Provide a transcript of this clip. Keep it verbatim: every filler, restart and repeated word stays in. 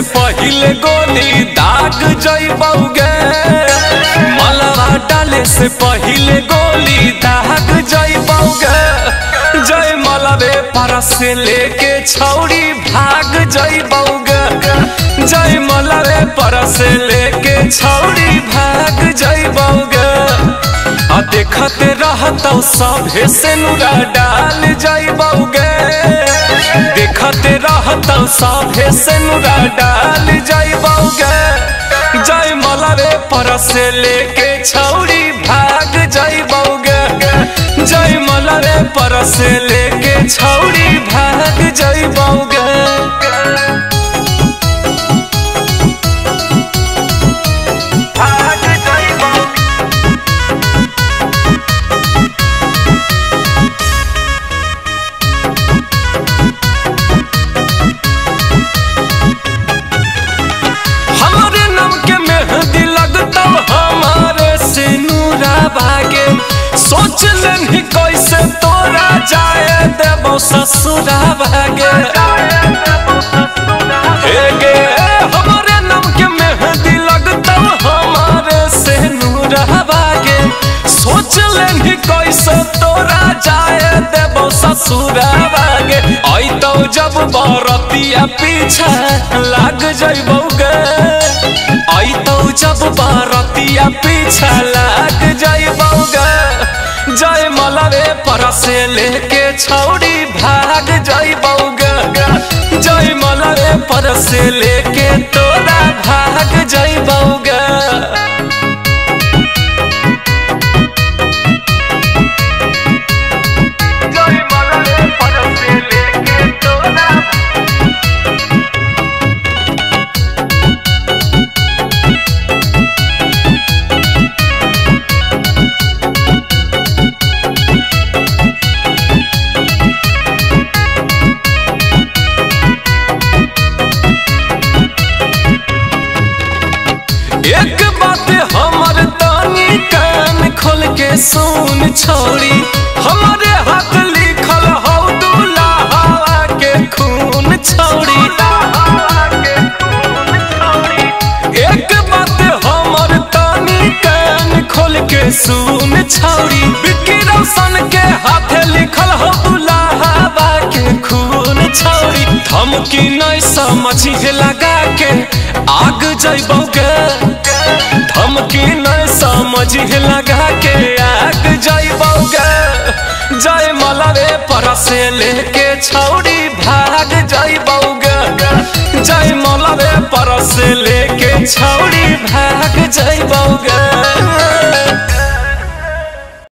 से पहिले गोली दाग जइबौगे, मलवा डाले से पहिले गोली दाग जइबौगे। जय मलवे पर से लेके छौरी भाग जइबौगे, जय मलवे पर से लेके छौरी भाग जइबौगे। आ देखते रहतौ सभे से नुरा डाल जइबौगे, देखते रहतौ सभे से नुरा डाल जइबौगे। जय मलवे पर से लेके छौरी भाग जइबौगे, जय मलवे पर से लेके छौरी भाग जइबौगे। सोच लेनी कैसे तोरा जाए देबो ससुरा भागे। हेगे हमारे नाम के मेहंदी लगता हमारे से नूरा भागे। सोच लेनी कैसे तोरा जाए देबो ससुरा भागे। आई तो जब बरतिया पीछा लाग जइबौगे, आई तो जब बरतिया पीछा लाग जइबौगे। जय मलवे पर से लेके छौरी भाग जइबौगे, जय मलवे पर से लेके तोरा भाग जइबौगे। एक बात हमार तानी कान खोल के सुन छोड़ी, हमारे हाथ लिखल हौ दुल्हा के खून छोड़ी। एक बात हमार तानी कान खोल के सुन छोड़ी, विक्की रोशन के हाथ लिखल हौ दुल्हा के खून छोड़ी। धमकी नहीं समझे लगा के आग जइबौगे, धमकी न समझ लगा के आग जइबौगे। जय मलवे पर से लेके छौरी भाग जइबौगे, जय मलवे पर से लेके छौरी भाग जइबौगे।